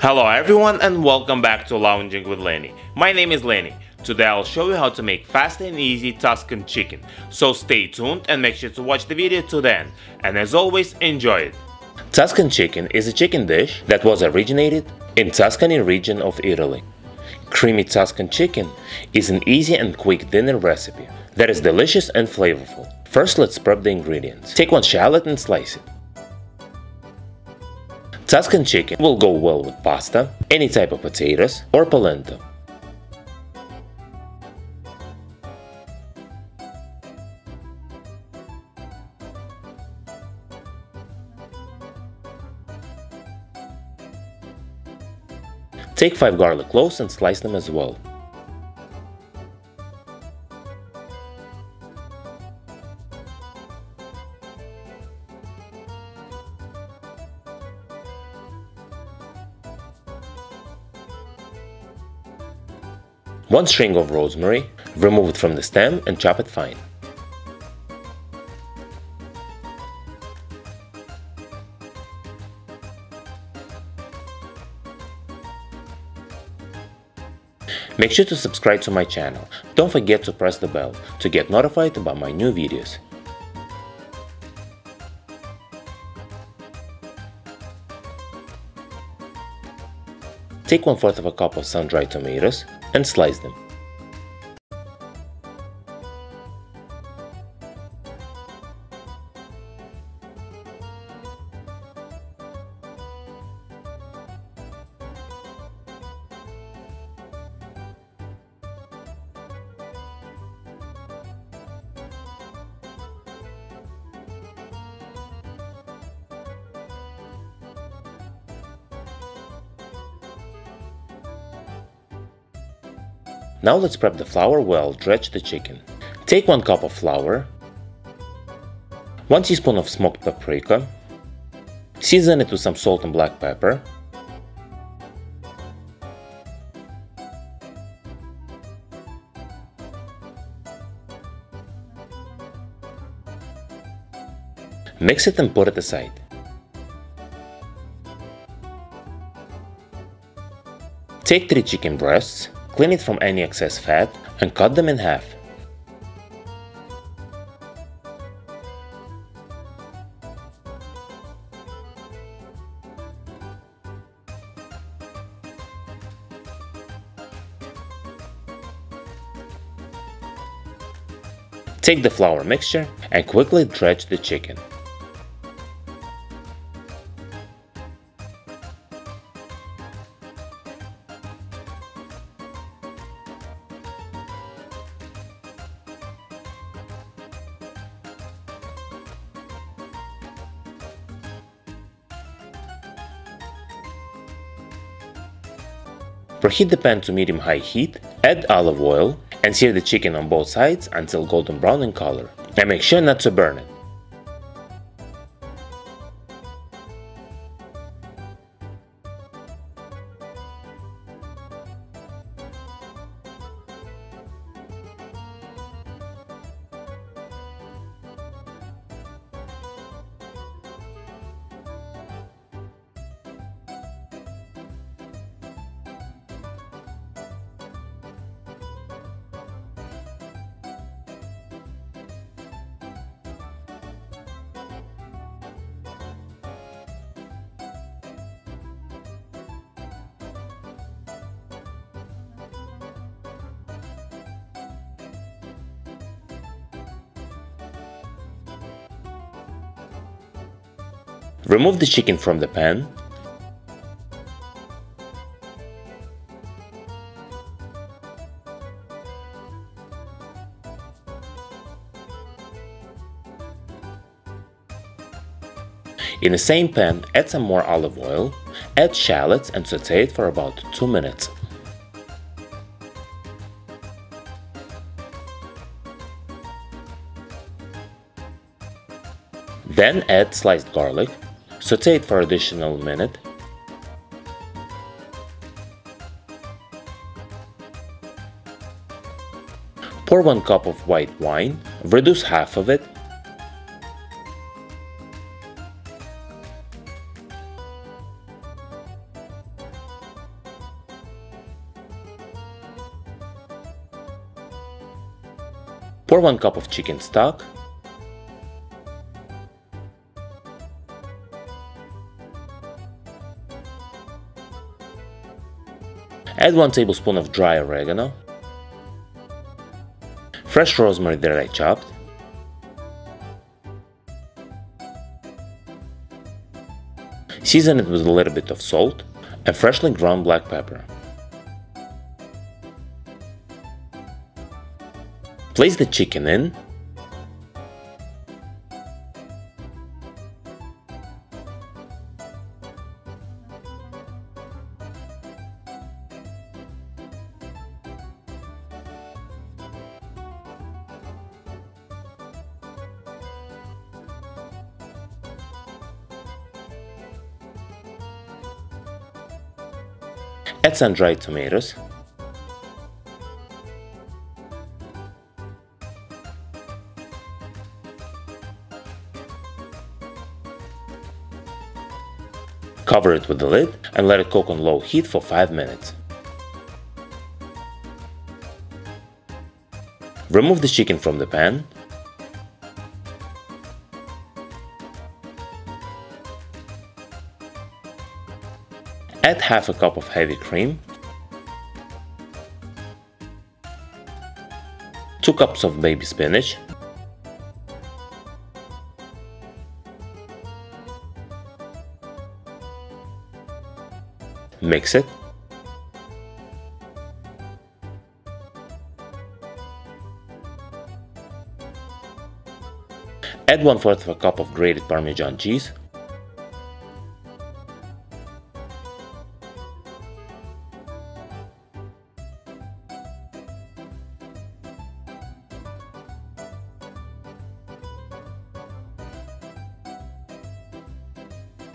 Hello everyone and welcome back to Lounging with Lenny. My name is Lenny. Today I'll show you how to make fast and easy Tuscan chicken. So stay tuned and make sure to watch the video to the end. And as always, enjoy it. Tuscan chicken is a chicken dish that was originated in Tuscany region of Italy. Creamy Tuscan chicken is an easy and quick dinner recipe that is delicious and flavorful. First, let's prep the ingredients. Take one shallot and slice it. Tuscan chicken will go well with pasta, any type of potatoes, or polenta. Take 5 garlic cloves and slice them as well. One string of rosemary, remove it from the stem and chop it fine. Make sure to subscribe to my channel. Don't forget to press the bell to get notified about my new videos. Take 1/4 of a cup of sun-dried tomatoes and slice them. Now let's prep the flour well, dredge the chicken. Take 1 cup of flour, 1 teaspoon of smoked paprika, season it with some salt and black pepper, mix it and put it aside. Take 3 chicken breasts, clean it from any excess fat and cut them in half. Take the flour mixture and quickly dredge the chicken. Preheat the pan to medium-high heat, add olive oil and sear the chicken on both sides until golden brown in color. And make sure not to burn it. Remove the chicken from the pan. In the same pan, add some more olive oil, add shallots and sauté it for about 2 minutes. Then add sliced garlic. Sauté it for an additional minute. Pour 1 cup of white wine, reduce half of it. Pour 1 cup of chicken stock, 1 tablespoon of dry oregano, fresh rosemary that I chopped, season it with a little bit of salt and freshly ground black pepper. Place the chicken in, add some dried tomatoes, cover it with the lid and let it cook on low heat for 5 minutes. Remove the chicken from the pan. Add half a cup of heavy cream, 2 cups of baby spinach, 1. Mix it. Add 1/4 of a cup of grated Parmesan cheese.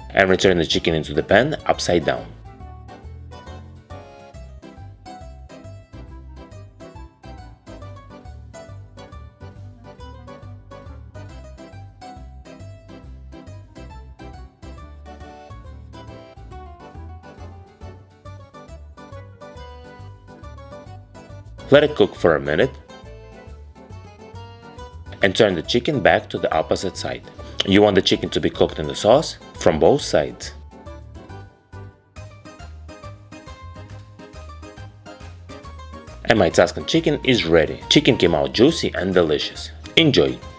And return the chicken into the pan upside down. Let it cook for a minute and turn the chicken back to the opposite side. You want the chicken to be cooked in the sauce from both sides. And my Tuscan chicken is ready. Chicken came out juicy and delicious. Enjoy!